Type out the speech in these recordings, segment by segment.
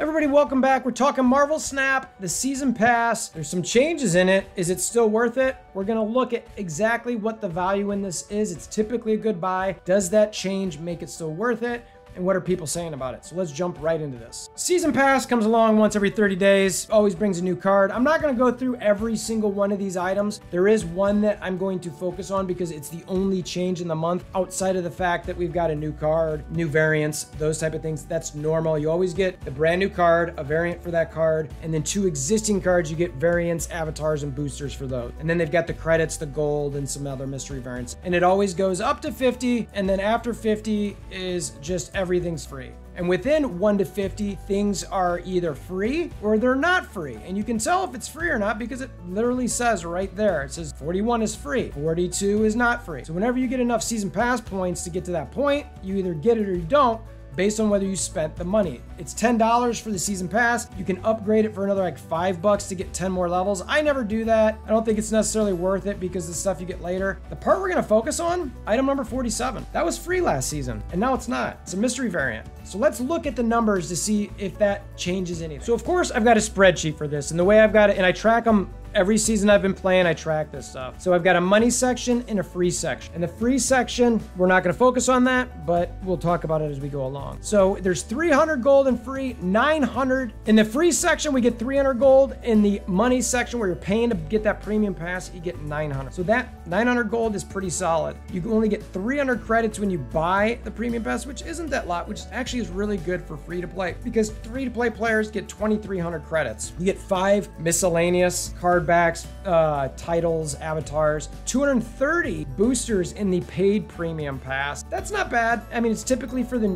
Everybody, welcome back. We're talking Marvel Snap, the season pass. There's some changes in it. Is it still worth it? We're gonna look at exactly what the value in this is. It's typically a good buy. Does that change make it still worth it? And what are people saying about it? So let's jump right into this. Season pass comes along once every 30 days, always brings a new card. I'm not gonna go through every single one of these items. There is one that I'm going to focus on because it's the only change in the month outside of the fact that we've got a new card, new variants, those type of things. That's normal. You always get the brand new card, a variant for that card, and then two existing cards, you get variants, avatars, and boosters for those. And then they've got the credits, the gold, and some other mystery variants. And it always goes up to 50, and then after 50 is just everything's free. And within 1 to 50, things are either free or they're not free. And you can tell if it's free or not because it literally says right there. It says 41 is free, 42 is not free. So whenever you get enough season pass points to get to that point, you either get it or you don't, based on whether you spent the money. It's $10 for the season pass. You can upgrade it for another like $5 to get 10 more levels. I never do that. I don't think it's necessarily worth it because the stuff you get later. The part we're gonna focus on, item number 47. That was free last season and now it's not. It's a mystery variant. So let's look at the numbers to see if that changes anything. So of course I've got a spreadsheet for this, and the way I've got it, and I track them every season I've been playing, I track this stuff. So I've got a money section and a free section. And the free section, we're not gonna focus on that, but we'll talk about it as we go along. So there's 300 gold and free, 900. In the free section, we get 300 gold. In the money section where you're paying to get that premium pass, you get 900. So that 900 gold is pretty solid. You can only get 300 credits when you buy the premium pass, which isn't that lot, which actually is really good for free to play because free to play players get 2,300 credits. You get 5 miscellaneous cards, backs, titles, avatars, 230 boosters in the paid premium pass. That's not bad. I mean, it's typically for the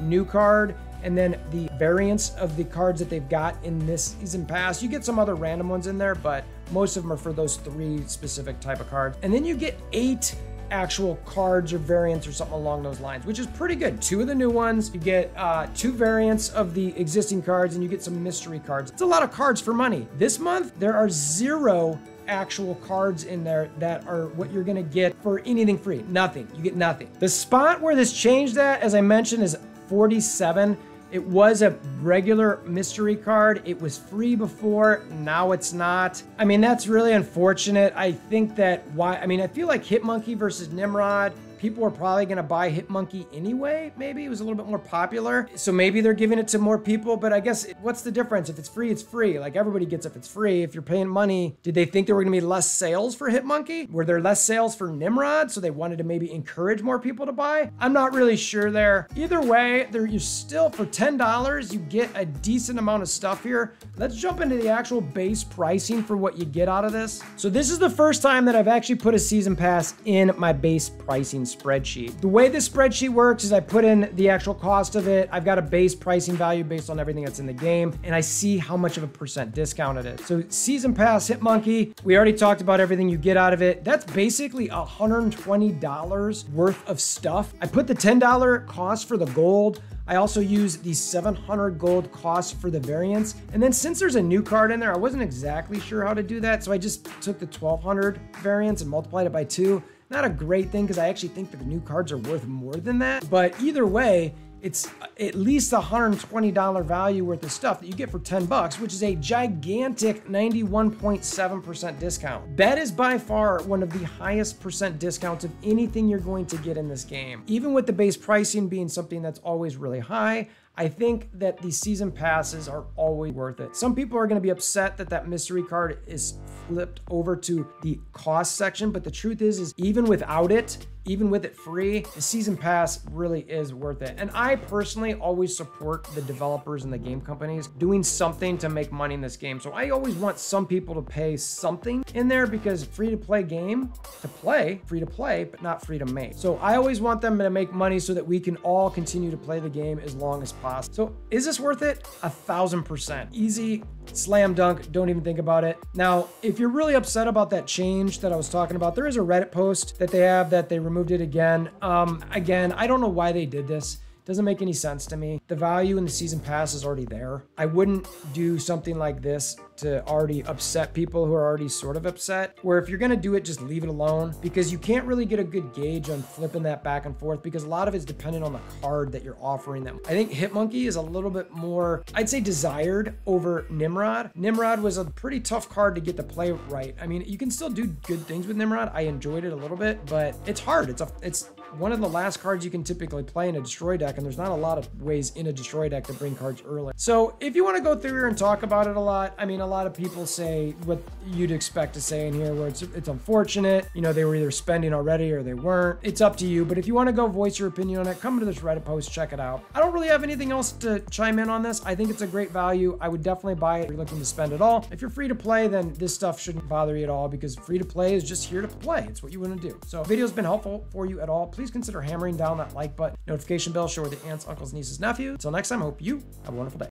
new card and then the variants of the cards that they've got in this season pass. You get some other random ones in there, but most of them are for those 3 specific type of cards. And then you get 8 actual cards or variants or something along those lines, which is pretty good. 2 of the new ones, you get 2 variants of the existing cards, and you get some mystery cards. It's a lot of cards for money. This month, there are 0 actual cards in there that are what you're gonna get for anything free. Nothing, you get nothing. The spot where this changed at, as I mentioned, is 47. It was a regular mystery card. It was free before, now it's not. I mean, that's really unfortunate. I think that I feel like Hit Monkey versus Nimrod, people are probably gonna buy Hit Monkey anyway, maybe. It was a little bit more popular. So maybe they're giving it to more people, but I guess, what's the difference? If it's free, it's free. Like, everybody gets it if it's free. If you're paying money, did they think there were gonna be less sales for Hit Monkey? Were there less sales for Nimrod? So they wanted to maybe encourage more people to buy? I'm not really sure there. Either way, you're still, for $10, you get a decent amount of stuff here. Let's jump into the actual base pricing for what you get out of this. So this is the first time that I've actually put a season pass in my base pricing spreadsheet. The way this spreadsheet works is I put in the actual cost of it. I've got a base pricing value based on everything that's in the game, and I see how much of a % discount it is. So season pass Hit Monkey, we already talked about everything you get out of it. That's basically $120 worth of stuff. I put the $10 cost for the gold. I also use the 700 gold cost for the variants. And then since there's a new card in there, I wasn't exactly sure how to do that. So I just took the 1200 variants and multiplied it by 2. Not a great thing because I actually think that the new cards are worth more than that. But either way, it's at least $120 value worth of stuff that you get for $10, which is a gigantic 91.7% discount. That is by far one of the highest % discounts of anything you're going to get in this game. Even with the base pricing being something that's always really high, I think that the season passes are always worth it. Some people are gonna be upset that that mystery card is flipped over to the cost section, but the truth is even without it, even with it free, the season pass really is worth it. And I personally always support the developers and the game companies doing something to make money in this game. So I always want some people to pay something in there because free-to-play game to play, free-to-play, but not free to make. So I always want them to make money so that we can all continue to play the game as long as possible. So is this worth it? 1000%. Easy, slam dunk, don't even think about it. Now, if you're really upset about that change that I was talking about, there is a Reddit post that they have that they removed it again. I don't know why they did this. Doesn't make any sense to me. The value in the season pass is already there. I wouldn't do something like this to already upset people who are already sort of upset, where if you're gonna do it, just leave it alone, because you can't really get a good gauge on flipping that back and forth, because a lot of it's dependent on the card that you're offering them. I think Hit Monkey is a little bit more, I'd say, desired over Nimrod. Nimrod was a pretty tough card to get to play right. I mean, you can still do good things with Nimrod. I enjoyed it a little bit, but it's hard. It's one of the last cards you can typically play in a destroy deck, and there's not a lot of ways in a destroy deck to bring cards early. So if you want to go through here and talk about it a lot, I mean, a lot of people say what you'd expect to say in here, where it's unfortunate, you know, they were either spending already or they weren't. It's up to you, but if you want to go voice your opinion on it, come to this Reddit post, check it out. I don't really have anything else to chime in on this. I think it's a great value. I would definitely buy it if you're looking to spend it all. If you're free to play, then this stuff shouldn't bother you at all, because free to play is just here to play. It's what you want to do. So if the video's been helpful for you at all, please consider hammering down that like button, notification bell, share with the aunts, uncles, nieces, nephews. Until next time, I hope you have a wonderful day.